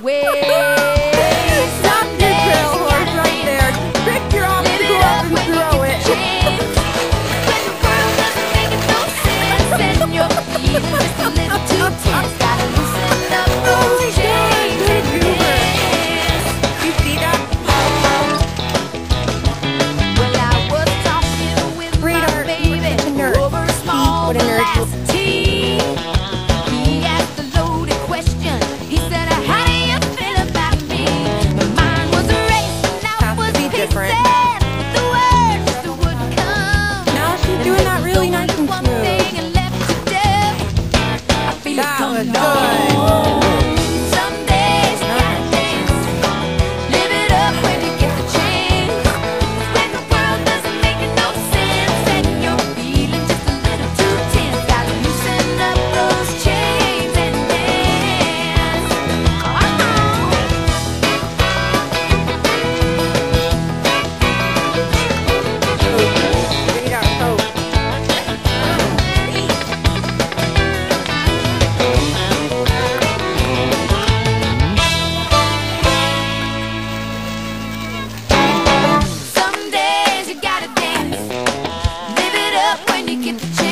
When you get the chance.